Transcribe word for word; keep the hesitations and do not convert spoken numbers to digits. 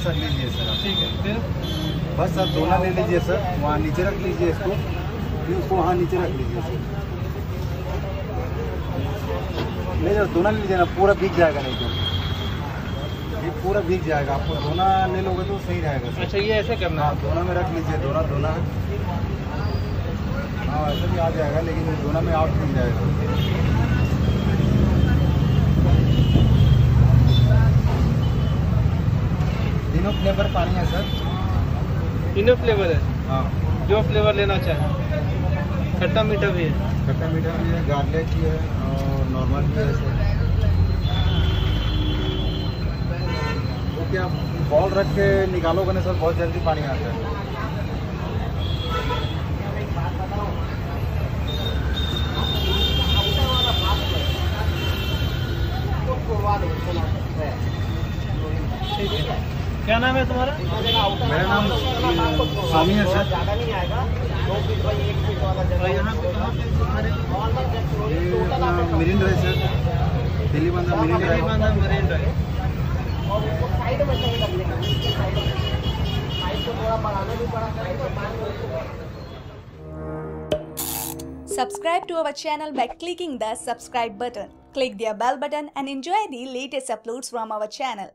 पाँच शर्ट लीजिए सर। ठीक है, फिर बस सर दोनों ले लीजिए सर, वहाँ नीचे रख लीजिए इसको, फिर उसको वहाँ नीचे रख लीजिए सर। नहीं सर दोनों ले लीजिए ना, पूरा भीग जाएगा नहीं तो ये पूरा भीग जाएगा। आपको दोना ले लोगे तो सही रहेगा सर। अच्छा ये ऐसे करना, आप दोना में रख लीजिए, दोना दोना हाँ ऐसे भी आ जाएगा, लेकिन दोना में आउट मिल जाएगा। तीनों फ्लेवर पानी है सर, तीनों फ्लेवर है। हाँ जो फ्लेवर लेना चाहे, खट्टा मीठा भी है, खट्टा मीठा भी है, गार्लिक भी है और नॉर्मल भी है सर। क्या बॉल रख के निकालोगे ना सर, बहुत जल्दी पानी आता है। क्या नाम है तुम्हारा? मेरा नाम स्वामी है सर। मिरिंद्र है सर, दिल्ली बंदा मिरिंद्र है। और उसको साइड में नहीं रखने का, इसके साइड में साइड को थोड़ा बढ़ाना भी बड़ा करेंगे और बाद में उसको subscribe to our channel by clicking the subscribe button, click the bell button and enjoy the latest uploads from our channel.